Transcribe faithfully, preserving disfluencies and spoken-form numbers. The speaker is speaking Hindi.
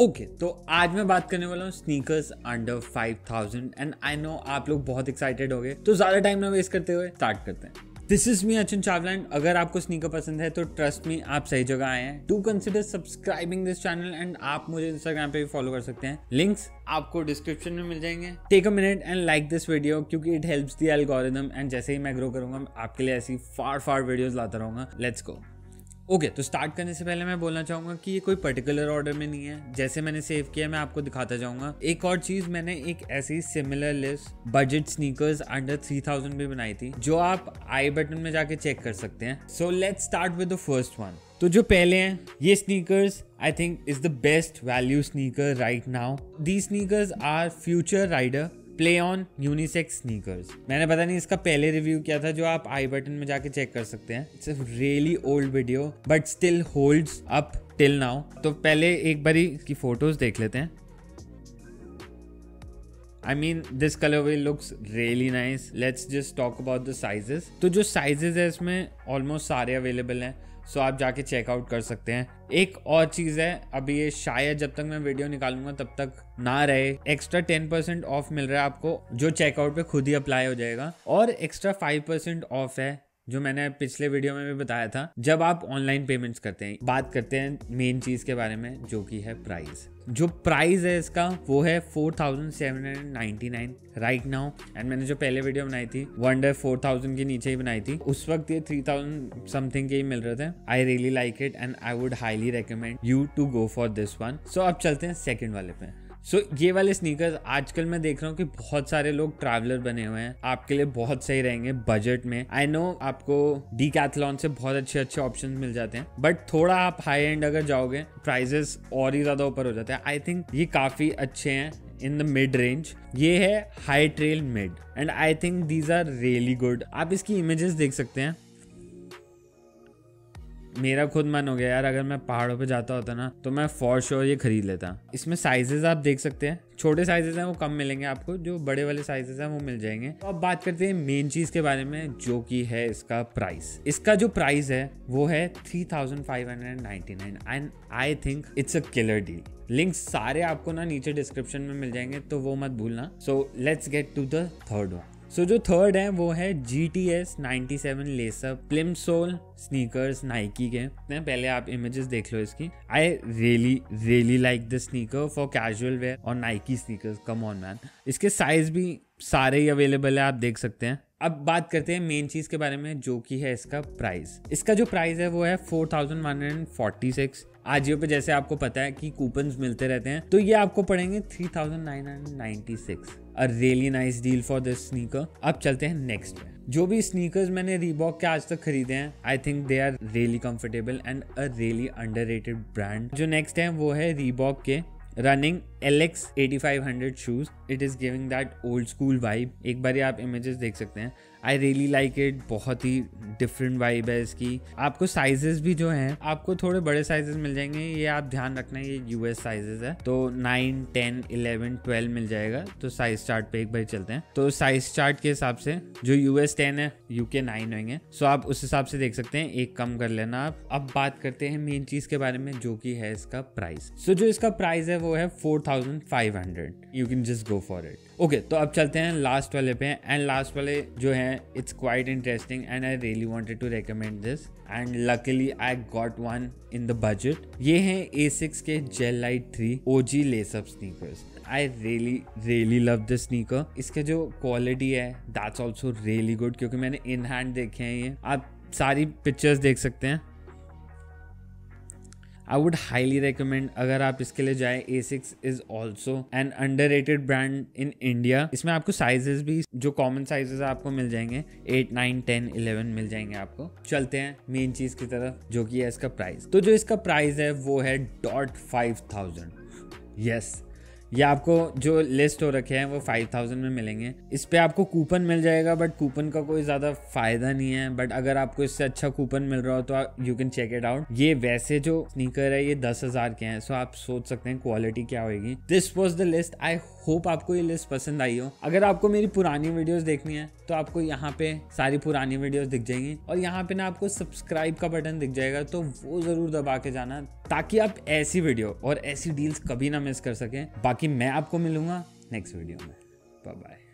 ओके okay, तो आज मैं बात करने वाला हूँ sneakers under five thousand and I know आप लोग बहुत एक्साइटेड हो गए, तो ज्यादा टाइम ना वेस्ट करते हुए स्टार्ट करते हैं। This is me Achin Chawla and अगर आपको स्नीकर पसंद है तो ट्रस्ट मी आप सही जगह आए हैं। Do consider subscribing this channel and आप मुझे इंस्टाग्राम पे भी फॉलो कर सकते हैं, लिंक्स आपको डिस्क्रिप्शन में मिल जाएंगे। Take a minute and like this video क्योंकि it helps the algorithm and जैसे ही मैं ग्रो करूंगा आपके लिए ऐसी फार फार वीडियोज लाता रहूंगा। Let's go. ओके okay, तो स्टार्ट करने से पहले मैं बोलना चाहूँगा कि ये कोई पर्टिकुलर ऑर्डर में नहीं है, जैसे मैंने सेव किया मैं आपको दिखाता जाऊँगा। एक और चीज़, मैंने एक ऐसी similar list budget sneakers under three thousand भी बनाई थी जो आप आई बटन में जाके चेक कर सकते हैं। So let's start with the first one. तो जो पहले हैं ये sneakers I think is the best value sneaker right now. The sneakers are future rider play on unisex sneakers. मैंने पता नहीं इसका पहले रिव्यू किया था जो आप आई बटन में जाके चेक कर सकते हैं। It's a really old video but still holds up till now. तो पहले एक बारी इसकी फोटोज देख लेते हैं। I mean this colourway looks really nice. Let's just talk about the sizes. तो जो साइजेस है इसमें ऑलमोस्ट सारे अवेलेबल हैं, सो so, आप जाके चेकआउट कर सकते हैं। एक और चीज़ है, अभी ये शायद जब तक मैं वीडियो निकालूंगा तब तक ना रहे, एक्स्ट्रा टेन परसेंट ऑफ मिल रहा है आपको जो चेकआउट पे खुद ही अप्लाई हो जाएगा। और एक्स्ट्रा फाइव परसेंट ऑफ है जो मैंने पिछले वीडियो में भी बताया था जब आप ऑनलाइन पेमेंट्स करते हैं। बात करते हैं मेन चीज़ के बारे में जो कि है प्राइस। जो प्राइस है इसका वो है four thousand seven hundred ninety nine right now and मैंने जो पहले वीडियो बनाई थी वो अंडर फोर थाउजेंड के नीचे ही बनाई थी। उस वक्त ये थ्री थाउजेंड समथिंग के ही मिल रहे थे। I really like it and I would highly recommend you to go for this one. So अब चलते हैं सेकेंड वाले पे। सो so, ये वाले स्नीकर्स आजकल मैं देख रहा हूँ कि बहुत सारे लोग ट्रैवलर बने हुए हैं, आपके लिए बहुत सही रहेंगे बजट में। आई नो आपको डिकैथलॉन से बहुत अच्छे अच्छे ऑप्शन मिल जाते हैं बट थोड़ा आप हाई एंड अगर जाओगे प्राइजेस और ही ज़्यादा ऊपर हो जाते हैं। आई थिंक ये काफ़ी अच्छे हैं इन द मिड रेंज। ये है high trail mid and I think these are really good. आप इसकी इमेजेस देख सकते हैं। मेरा खुद मन हो गया यार, अगर मैं पहाड़ों पे जाता होता ना तो मैं फॉर श्योर ये खरीद लेता। इसमें साइजेस आप देख सकते हैं, छोटे साइजेस हैं वो कम मिलेंगे आपको, जो बड़े वाले साइजेस हैं वो मिल जाएंगे। तो अब बात करते हैं मेन चीज़ के बारे में जो कि है इसका प्राइस। इसका जो प्राइस है वो है three thousand five hundred ninety nine and I think it's a killer deal. Links सारे आपको ना नीचे डिस्क्रिप्शन में मिल जाएंगे तो वो मत भूलना। So let's get to the third one. So so, जो थर्ड है वो है G T S ninety seven lesser plim sole sneakers Nike के। पहले आप इमेजेस देख लो इसकी। I really really like this sneaker for casual wear और Nike sneakers, come on man. इसके साइज भी सारे ही अवेलेबल है, आप देख सकते हैं। अब बात करते हैं मेन चीज़ के बारे में जो कि है इसका प्राइस। इसका जो प्राइस है वो है four thousand one hundred forty six. Ajio पे जैसे आपको पता है कि कूपन्स मिलते रहते हैं तो ये आपको पड़ेंगे three thousand nine hundred ninety six. A really nice deal for this sneaker. अब चलते हैं नेक्स्ट में। जो भी स्नीकर्स मैंने रीबॉक के आज तक खरीदे हैं I think they are really comfortable and a really underrated brand. जो नेक्स्ट है वो है रीबॉक के running L X eighty five hundred shoes. It is giving that old school vibe. एक बार आप इमेजेस देख सकते हैं। आई रियली लाइक इट, बहुत ही डिफरेंट वाइब है इसकी। आपको साइजेस भी जो हैं आपको थोड़े बड़े साइजेस मिल जाएंगे, ये आप ध्यान रखना है, ये यूएस साइजेस है। तो नाइन टेन इलेवन ट्वेल्व मिल जाएगा। तो साइज चार्ट पे एक बार चलते हैं। तो साइज चार्ट के हिसाब से जो यूएस टेन है यूके नाइन होंगे, सो आप उस हिसाब से देख सकते हैं, एक कम कर लेना आप। अब बात करते हैं मेन चीज़ के बारे में जो कि है इसका प्राइस। सो जो इसका प्राइस है वो है four thousand five hundred. You can just go for it. Okay, तो अब चलते हैं लास्ट वाले पे एंड लास्ट वाले जो है it's quite interesting and I really wanted to recommend this and luckily I got one in the budget. ये हैं Asics के Gel Lite three O G lace up sneakers. I really really love this sneaker. इसके जो quality है that's also really good क्योंकि मैंने in hand देखे हैं ये। आप सारी pictures देख सकते हैं। आई वुड हाईली रिकमेंड अगर आप इसके लिए जाए। एसिक्स is also an underrated brand in India. इसमें आपको साइजेस भी जो कॉमन साइजेस आपको मिल जाएंगे एट नाइन टेन इलेवन मिल जाएंगे आपको। चलते हैं मेन चीज की तरफ जो कि है इसका प्राइस। तो जो इसका प्राइस है वो है डॉट फाइव थाउजेंड। यस, ये आपको जो लिस्ट हो रखे हैं वो फाइव थाउजेंड में मिलेंगे। इस पे आपको कूपन मिल जाएगा बट कूपन का कोई ज़्यादा फायदा नहीं है, बट अगर आपको इससे अच्छा कूपन मिल रहा हो तो you can check it out. ये वैसे जो स्नीकर है ये दस हज़ार के हैं, सो आप सोच सकते हैं क्वालिटी क्या होगी। This was the list. I hope आपको ये लिस्ट पसंद आई हो। अगर आपको मेरी पुरानी वीडियोस देखनी है तो आपको यहाँ पे सारी पुरानी वीडियोस दिख जाएंगी और यहाँ पे ना आपको सब्सक्राइब का बटन दिख जाएगा, तो वो ज़रूर दबा के जाना ताकि आप ऐसी वीडियो और ऐसी डील्स कभी ना मिस कर सकें। बाकी मैं आपको मिलूंगा नेक्स्ट वीडियो में। Bye bye.